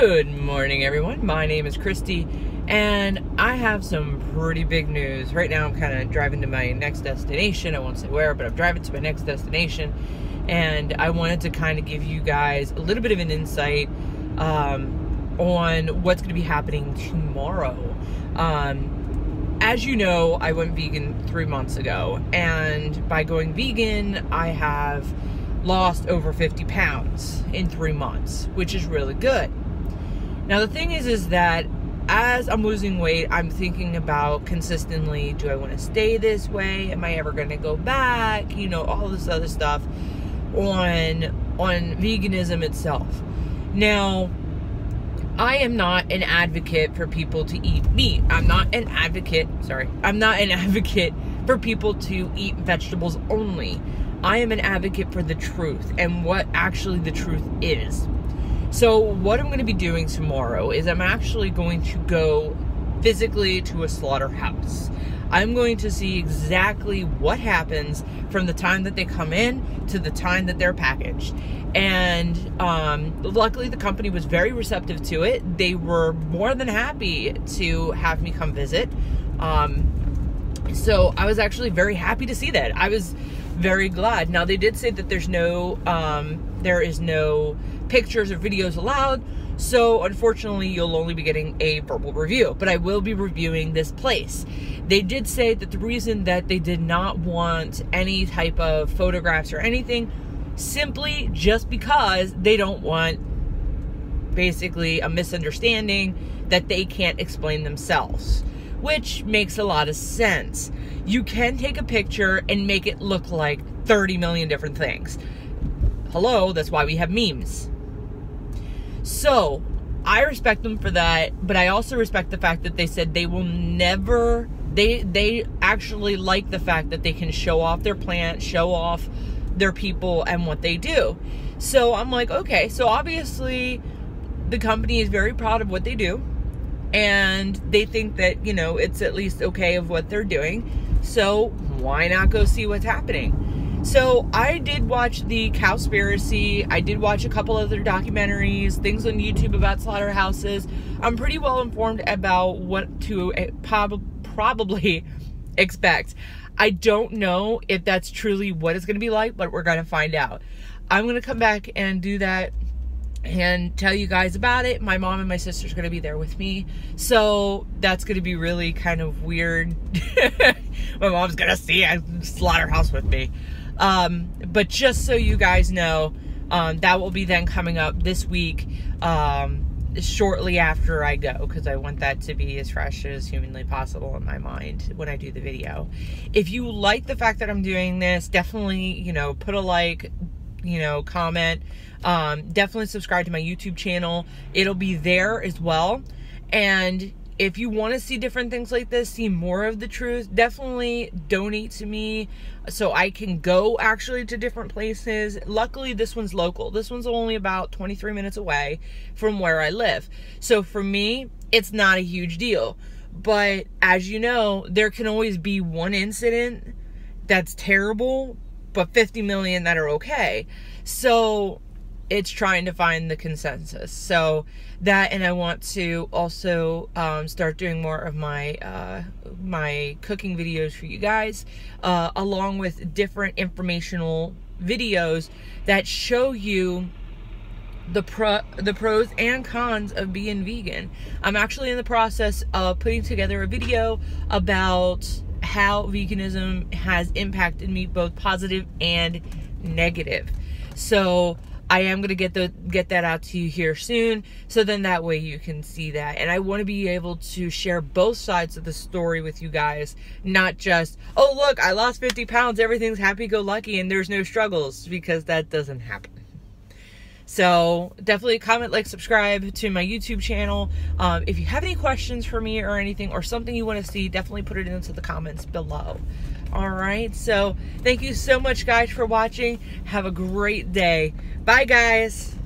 Good morning, everyone. My name is Christy, and I have some pretty big news. Right now, I'm kind of driving to my next destination. I won't say where, but I'm driving to my next destination, and I wanted to kind of give you guys a little bit of an insight on what's going to be happening tomorrow. As you know, I went vegan 3 months ago, and by going vegan, I have lost over 50 pounds in 3 months, which is really good. Now, the thing is that as I'm losing weight, I'm thinking about consistently, do I want to stay this way? Am I ever going to go back? You know, all this other stuff on veganism itself. Now, I am not an advocate for people to eat meat. I'm not an advocate for people to eat vegetables only. I am an advocate for the truth and what actually the truth is. So what I'm going to be doing tomorrow is I'm actually going to go physically to a slaughterhouse. I'm going to see exactly what happens from the time that they come in to the time that they're packaged. And luckily, the company was very receptive to it. They were more than happy to have me come visit. So I was actually very happy to see that. I was very glad. Now, they did say that there's no, there is no pictures or videos allowed. So unfortunately, you'll only be getting a verbal review, but I will be reviewing this place. They did say that the reason that they did not want any type of photographs or anything, simply just because they don't want basically a misunderstanding that they can't explain themselves, which makes a lot of sense. You can take a picture and make it look like 30 million different things. Hello, that's why we have memes. So I respect them for that, but I also respect the fact that they said they will never, they actually like the fact that they can show off their plant, show off their people and what they do. So I'm like, okay, so obviously the company is very proud of what they do. And they think that, you know, it's at least okay of what they're doing. So why not go see what's happening? So I did watch the Cowspiracy. I did watch a couple other documentaries, things on YouTube about slaughterhouses. I'm pretty well informed about what to probably expect. I don't know if that's truly what it's going to be like, but we're going to find out. I'm going to come back and do that and tell you guys about it. My mom and my sister's going to be there with me, so that's going to be really kind of weird. My mom's going to see a slaughterhouse with me. But just so you guys know, that will be then coming up this week, shortly after I go, because I want that to be as fresh as humanly possible in my mind when I do the video. If you like the fact that I'm doing this, definitely, you know, put a like, you know, comment, definitely subscribe to my YouTube channel. It'll be there as well. And if you want to see different things like this, see more of the truth, definitely donate to me so I can go actually to different places. Luckily, this one's local. This one's only about 23 minutes away from where I live. So for me, it's not a huge deal. But as you know, there can always be one incident that's terrible, but 50 million that are okay. So it's trying to find the consensus. So that, and I want to also start doing more of my my cooking videos for you guys, along with different informational videos that show you the pros and cons of being vegan. I'm actually in the process of putting together a video about how veganism has impacted me, both positive and negative. So I am going to get that out to you here soon. So then that way you can see that. And I want to be able to share both sides of the story with you guys, not just, oh, look, I lost 50 pounds. Everything's happy-go-lucky and there's no struggles, because that doesn't happen. So definitely comment, like, subscribe to my YouTube channel. If you have any questions for me or anything, or something you want to see, definitely put it into the comments below. All right. So thank you so much, guys, for watching. Have a great day. Bye, guys.